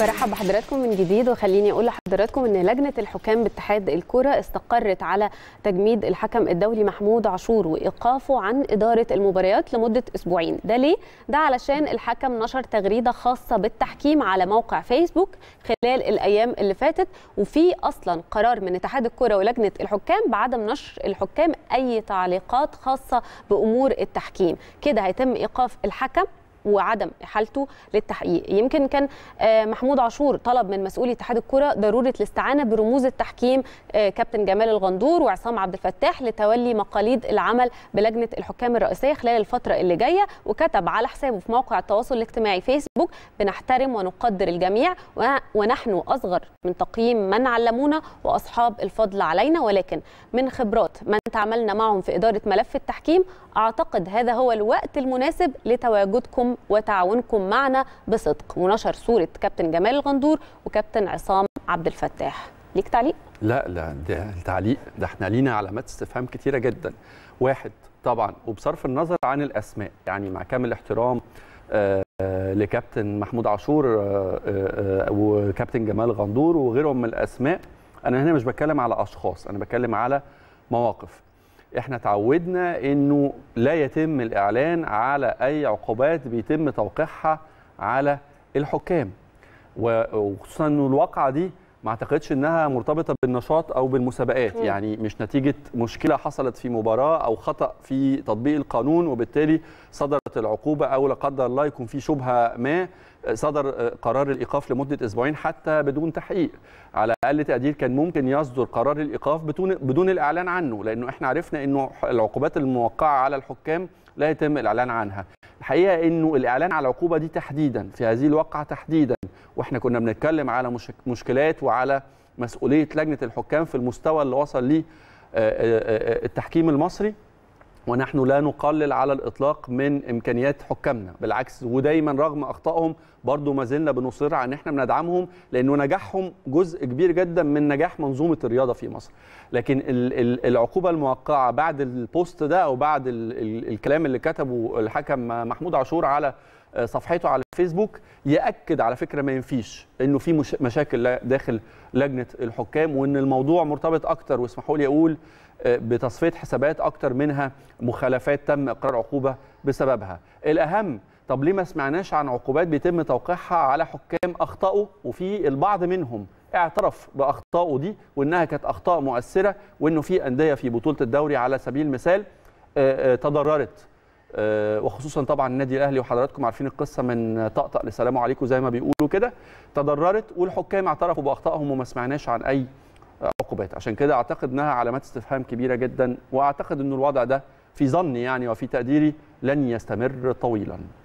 برحب بحضراتكم من جديد، وخليني اقول لحضراتكم ان لجنه الحكام باتحاد الكره استقرت على تجميد الحكم الدولي محمود عاشور وايقافه عن اداره المباريات لمده اسبوعين. ده ليه؟ ده علشان الحكم نشر تغريده خاصه بالتحكيم على موقع فيسبوك خلال الايام اللي فاتت، وفي اصلا قرار من اتحاد الكره ولجنه الحكام بعدم نشر الحكام اي تعليقات خاصه بامور التحكيم. كده هيتم ايقاف الحكم وعدم إحالته للتحقيق. يمكن كان محمود عاشور طلب من مسؤولي اتحاد الكرة ضرورة الاستعانة برموز التحكيم كابتن جمال الغندور وعصام عبد الفتاح لتولي مقاليد العمل بلجنة الحكام الرئيسية خلال الفترة اللي جاية، وكتب على حسابه في موقع التواصل الاجتماعي فيسبوك: بنحترم ونقدر الجميع، ونحن أصغر من تقييم من علمونا وأصحاب الفضل علينا، ولكن من خبرات من تعاملنا معهم في إدارة ملف التحكيم أعتقد هذا هو الوقت المناسب لتواجدكم وتعاونكم معنا بصدق. ونشر صورة كابتن جمال الغندور وكابتن عصام عبد الفتاح. ليك تعليق؟ لا ده التعليق ده احنا لينا علامات استفهام كتيرة جدا. واحد طبعا، وبصرف النظر عن الأسماء، يعني مع كامل احترام لكابتن محمود عاشور وكابتن جمال الغندور وغيرهم من الأسماء، أنا هنا مش بتكلم على أشخاص، أنا بتكلم على مواقف. احنا تعودنا انه لا يتم الاعلان على اي عقوبات بيتم توقيعها على الحكام، وخصوصا انه الواقعه دي ما اعتقدش انها مرتبطه بالنشاط او بالمسابقات، يعني مش نتيجه مشكله حصلت في مباراه او خطا في تطبيق القانون وبالتالي صدرت العقوبه، او لا قدر الله يكون في شبهه ما صدر قرار الايقاف لمده اسبوعين حتى بدون تحقيق. على اقل تقدير كان ممكن يصدر قرار الايقاف بدون الاعلان عنه، لانه احنا عرفنا انه العقوبات الموقعه على الحكام لا يتم الاعلان عنها. الحقيقه انه الاعلان على العقوبه دي تحديدا في هذه الواقعه تحديدا، واحنا كنا بنتكلم على مشكلات وعلى مسؤوليه لجنه الحكام في المستوى اللي وصل ليه التحكيم المصري، ونحن لا نقلل على الإطلاق من إمكانيات حكامنا، بالعكس، ودايما رغم أخطائهم برضو ما زلنا بنصر على أن احنا بندعمهم، لأنه نجاحهم جزء كبير جدا من نجاح منظومة الرياضة في مصر. لكن العقوبة الموقعة بعد البوست ده أو بعد الكلام اللي كتبه الحكم محمود عاشور على صفحته على الفيسبوك يأكد على فكرة ما ينفيش أنه في مشاكل داخل لجنة الحكام، وأن الموضوع مرتبط أكتر، واسمحوا لي أقول بتصفية حسابات أكتر منها مخالفات تم إقرار عقوبة بسببها. الأهم، طب ليه ما سمعناش عن عقوبات بيتم توقيعها على حكام أخطأوا، وفي البعض منهم اعترف بأخطائه دي وأنها كانت أخطاء مؤثرة، وأنه في أندية في بطولة الدوري على سبيل المثال تضررت، وخصوصا طبعا النادي الأهلي، وحضراتكم عارفين القصة من طقطق لسلام عليكم زي ما بيقولوا كده، تضررت والحكام اعترفوا بأخطائهم وما سمعناش عن أي عقوبات. عشان كده أعتقد أنها علامات استفهام كبيرة جدا، وأعتقد أن الوضع ده في ظني يعني وفي تقديري لن يستمر طويلا.